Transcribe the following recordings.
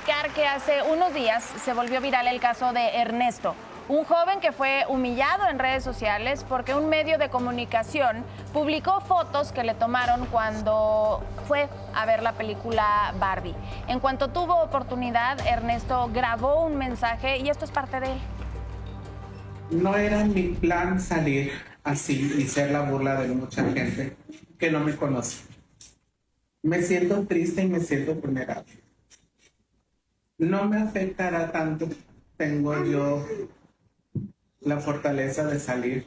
platicar que hace unos días se volvió viral el caso de Ernesto, un joven que fue humillado en redes sociales porque un medio de comunicación publicó fotos que le tomaron cuando fue a ver la película Barbie. En cuanto tuvo oportunidad, Ernesto grabó un mensaje y esto es parte de él. No era mi plan salir así y ser la burla de mucha gente que no me conoce. Me siento triste y me siento vulnerable. No me afectará tanto. Tengo yo la fortaleza de salir.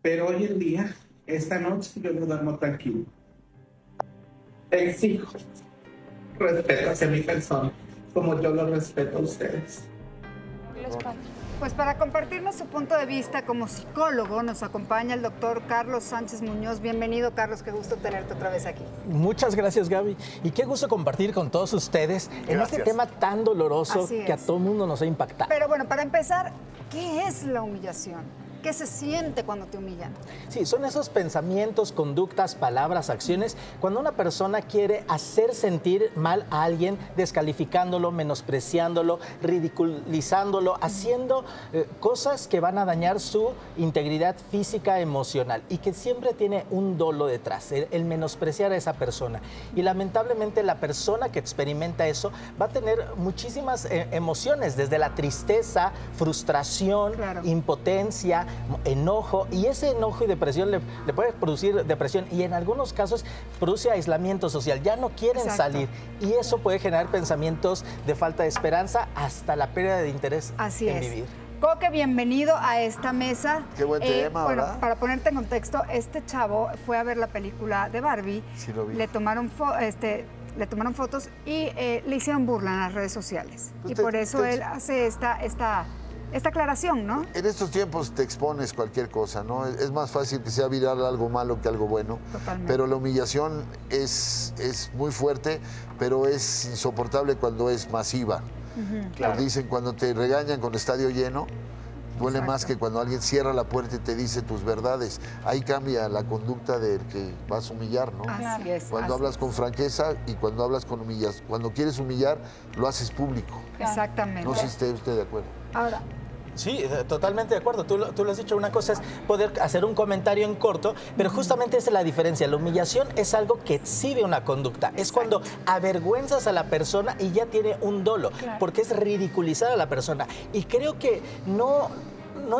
Pero hoy en día, esta noche, yo no duermo tranquilo. Exijo respeto hacia mi persona, como yo lo respeto a ustedes. Pues para compartirnos su punto de vista como psicólogo nos acompaña el doctor Carlos Sánchez Muñoz. Bienvenido, Carlos, qué gusto tenerte otra vez aquí. Muchas gracias, Gaby, y qué gusto compartir con todos ustedes en este tema tan doloroso que a todo el mundo nos ha impactado. Pero bueno, para empezar, ¿qué es la humillación? ¿Qué se siente cuando te humillan? Sí, son esos pensamientos, conductas, palabras, acciones, cuando una persona quiere hacer sentir mal a alguien, descalificándolo, menospreciándolo, ridiculizándolo, haciendo cosas que van a dañar su integridad física, emocional, y que siempre tiene un dolo detrás, el menospreciar a esa persona. Y lamentablemente la persona que experimenta eso va a tener muchísimas emociones, desde la tristeza, frustración, impotencia, enojo, y ese enojo y depresión le puede producir depresión y en algunos casos produce aislamiento social, ya no quieren salir, y eso puede generar pensamientos de falta de esperanza hasta la pérdida de interés en vivir. Coque, bienvenido a esta mesa. Qué buen tema, bueno, ¿verdad? Para ponerte en contexto, este chavo fue a ver la película de Barbie, le tomaron fotos y le hicieron burla en las redes sociales, y por eso él hace esta aclaración, ¿no? En estos tiempos te expones cualquier cosa, ¿no? Es más fácil que sea viral algo malo que algo bueno. Totalmente. Pero la humillación es muy fuerte, pero es insoportable cuando es masiva. Claro. Dicen, cuando te regañan con estadio lleno, duele más que cuando alguien cierra la puerta y te dice tus verdades. Ahí cambia la conducta del que vas a humillar, ¿no? Así es. Cuando hablas con franqueza y cuando hablas con humillación. Cuando quieres humillar, lo haces público. Exactamente. No sé si esté usted de acuerdo. Ahora... Sí, totalmente de acuerdo. Tú lo has dicho. Una cosa es poder hacer un comentario en corto, pero justamente esa es la diferencia. La humillación es algo que exhibe una conducta. Exacto. Es cuando avergüenzas a la persona y ya tiene un dolo, porque es ridiculizar a la persona. Y creo que no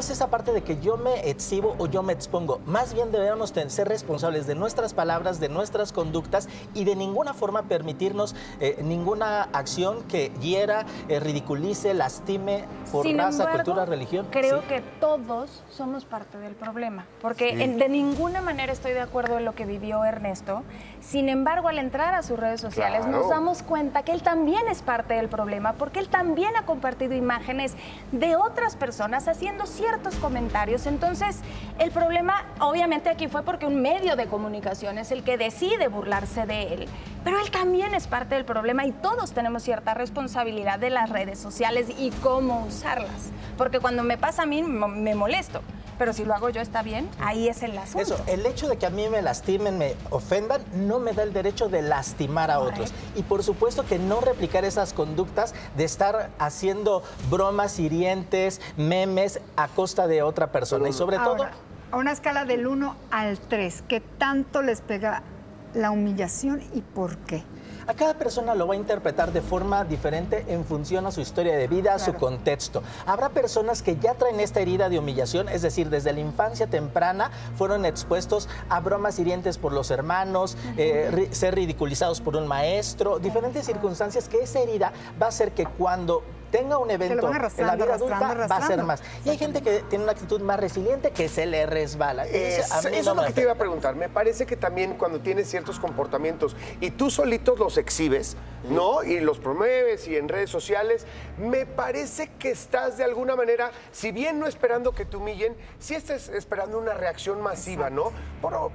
es esa parte de que yo me exhibo o yo me expongo. Más bien debemos ser responsables de nuestras palabras, de nuestras conductas, y de ninguna forma permitirnos ninguna acción que hiera, ridiculice, lastime por raza, cultura, religión. Creo que todos somos parte del problema, porque de ninguna manera estoy de acuerdo en lo que vivió Ernesto. Sin embargo, al entrar a sus redes sociales nos damos cuenta que él también es parte del problema, porque él también ha compartido imágenes de otras personas haciendo ciertos comentarios. Entonces, el problema obviamente aquí fue porque un medio de comunicación es el que decide burlarse de él, pero él también es parte del problema, y todos tenemos cierta responsabilidad de las redes sociales y cómo usarlas, porque cuando me pasa a mí me molesto, pero si lo hago yo está bien, ahí es el asunto. Eso, el hecho de que a mí me lastimen, me ofendan, no me da el derecho de lastimar a otros. Y por supuesto que no replicar esas conductas de estar haciendo bromas hirientes, memes, a costa de otra persona. Y sobre todo... A una escala del 1 al 3, ¿qué tanto les pega la humillación y por qué? A cada persona lo va a interpretar de forma diferente en función a su historia de vida, a su contexto. Habrá personas que ya traen esta herida de humillación, es decir, desde la infancia temprana fueron expuestos a bromas hirientes por los hermanos, ser ridiculizados por un maestro, diferentes circunstancias que esa herida va a hacer que cuando... tenga un evento en la vida adulta, va a ser más. Y hay gente que tiene una actitud más resiliente que se le resbala. Eso es lo que te iba a preguntar. Me parece que también cuando tienes ciertos comportamientos y tú solitos los exhibes, ¿no? Y los promueves y en redes sociales, me parece que estás de alguna manera, si bien no esperando que te humillen, sí estás esperando una reacción masiva, ¿no?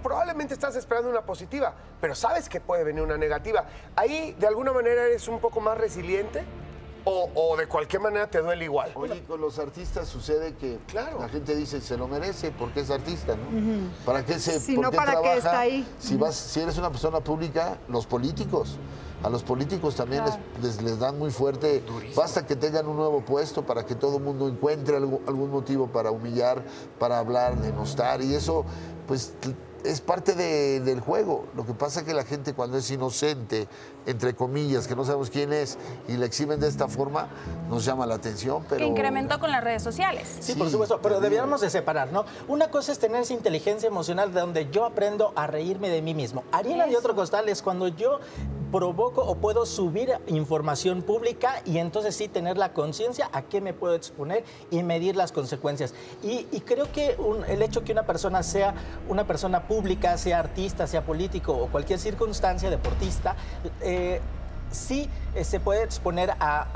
Probablemente estás esperando una positiva, pero sabes que puede venir una negativa. Ahí, de alguna manera, eres un poco más resiliente. O de cualquier manera te duele igual. Oye, con los artistas sucede que claro, la gente dice, se lo merece porque es artista, ¿no? ¿Para qué se si no, para trabaja, qué está ahí? Si, vas, si eres una persona pública, los políticos. A los políticos también claro, les dan muy fuerte. Durísimo. Basta que tengan un nuevo puesto para que todo el mundo encuentre algún motivo para humillar, para hablar, denostar. Y eso, pues, es parte del juego. Lo que pasa es que la gente cuando es inocente, entre comillas, que no sabemos quién es, y la exhiben de esta forma, nos llama la atención, pero... Que incrementó con las redes sociales. Sí, por supuesto, pero debiéramos de separar, ¿no? Una cosa es tener esa inteligencia emocional de donde yo aprendo a reírme de mí mismo. Ariela de otro costal es cuando yo provoco o puedo subir información pública y entonces sí tener la conciencia a qué me puedo exponer y medir las consecuencias. Y creo que el hecho que una persona sea una persona pública, sea artista, sea político o cualquier circunstancia, deportista, sí se puede exponer a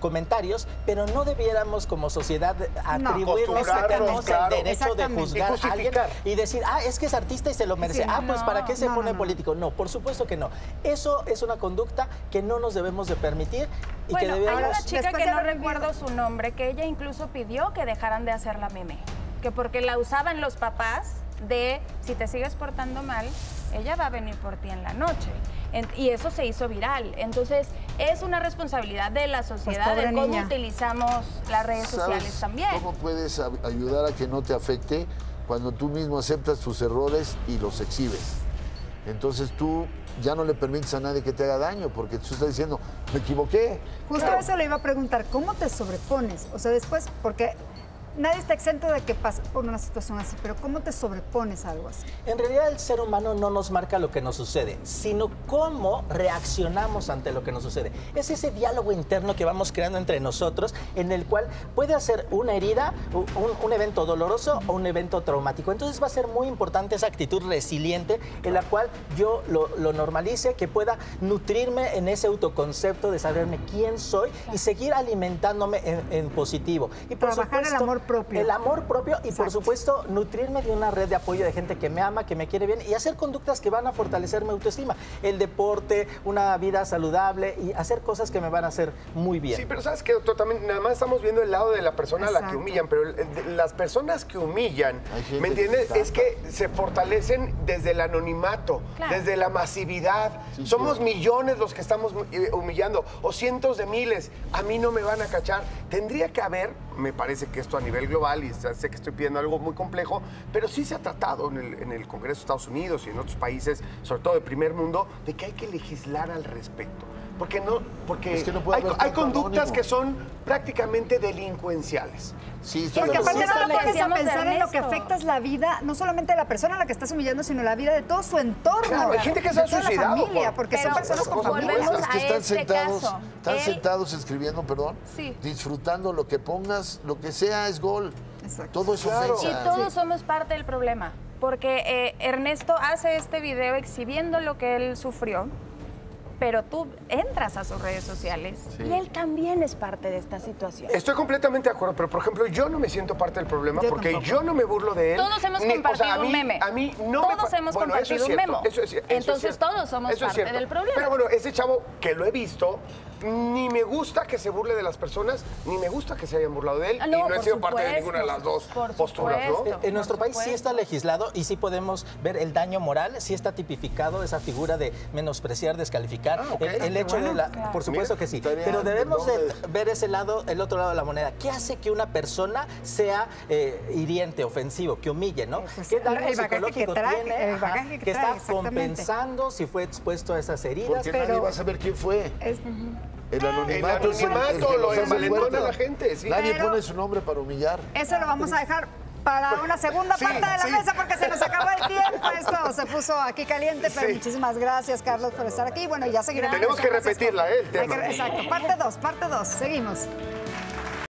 comentarios, pero no debiéramos como sociedad atribuirnos claro, el derecho de juzgar a alguien y decir, ah, es que es artista y se lo merece. Sí, pues ¿para qué se pone político? No, por supuesto que no. Eso es una conducta que no nos debemos de permitir y que debemos... Hay una chica que no recuerdo su nombre, que ella incluso pidió que dejaran de hacer la meme, que porque la usaban los papás de, si te sigues portando mal, ella va a venir por ti en la noche. Y eso se hizo viral. Entonces, es una responsabilidad de la sociedad de cómo utilizamos las redes sociales también. ¿Cómo puedes ayudar a que no te afecte cuando tú mismo aceptas tus errores y los exhibes? Entonces, tú ya no le permites a nadie que te haga daño porque tú estás diciendo, me equivoqué. Justo eso le iba a preguntar, ¿cómo te sobrepones? O sea, después, porque... Nadie está exento de que pase por una situación así, pero ¿cómo te sobrepones a algo así? En realidad el ser humano no nos marca lo que nos sucede, sino cómo reaccionamos ante lo que nos sucede. Es ese diálogo interno que vamos creando entre nosotros, en el cual puede hacer una herida, un evento doloroso o un evento traumático. Entonces va a ser muy importante esa actitud resiliente en la cual yo lo normalice, que pueda nutrirme en ese autoconcepto de saberme quién soy y seguir alimentándome en positivo. Y por supuesto, el amor propio. El amor propio y, por supuesto, nutrirme de una red de apoyo de gente que me ama, que me quiere bien y hacer conductas que van a fortalecer mi autoestima. El deporte, una vida saludable y hacer cosas que me van a hacer muy bien. Sí, pero sabes que, doctor, también nada más estamos viendo el lado de la persona a la que humillan, pero las personas que humillan, ¿me entiendes? Es que se fortalecen desde el anonimato, desde la masividad. Sí, somos millones los que estamos humillando o cientos de miles. A mí no me van a cachar. Tendría que haber, me parece que esto a nivel global, y sé que estoy pidiendo algo muy complejo, pero sí se ha tratado en el Congreso de Estados Unidos y en otros países, sobre todo de primer mundo, de que hay que legislar al respecto. Porque hay conductas que son prácticamente delincuenciales. Sí, porque aparte no lo puedes pensar en lo que afecta es la vida, no solamente de la persona a la que estás humillando, sino la vida de todo su entorno. Claro, hay gente que se ha suicidado. Porque son personas con familias. Los que están sentados escribiendo, disfrutando lo que pongas, lo que sea es gol. Exacto. Todo es ofensa. Y todos somos parte del problema. Porque Ernesto hace este video exhibiendo lo que él sufrió. Pero tú entras a sus redes sociales y él también es parte de esta situación. Estoy completamente de acuerdo, pero por ejemplo, yo no me siento parte del problema porque yo no me burlo de él. Todos hemos compartido un meme. A mí no me... Todos hemos compartido un meme. Entonces todos somos parte del problema. Pero bueno, ese chavo que lo he visto, ni me gusta que se burle de las personas, ni me gusta que se hayan burlado de él y no he sido parte de ninguna de las dos posturas, ¿no? En nuestro país sí está legislado y sí podemos ver el daño moral, sí está tipificado esa figura de menospreciar, descalificar. El hecho de la... Por supuesto que sí, pero debemos ver ese lado, el otro lado de la moneda. ¿Qué hace que una persona sea hiriente, ofensivo, que humille, no? ¿Qué daño psicológico tiene? Que está compensando si fue expuesto a esas heridas. Porque nadie va a saber quién fue. El anonimato, lo envalentona la gente. Nadie pone su nombre para humillar. Eso lo vamos a dejar para una segunda parte de la mesa, porque se nos acabó el tiempo. Esto se puso aquí caliente, pero muchísimas gracias, Carlos, por estar aquí. Bueno, ya seguiremos. Tenemos que repetirla, el tema. Exacto, parte 2, parte 2. Seguimos.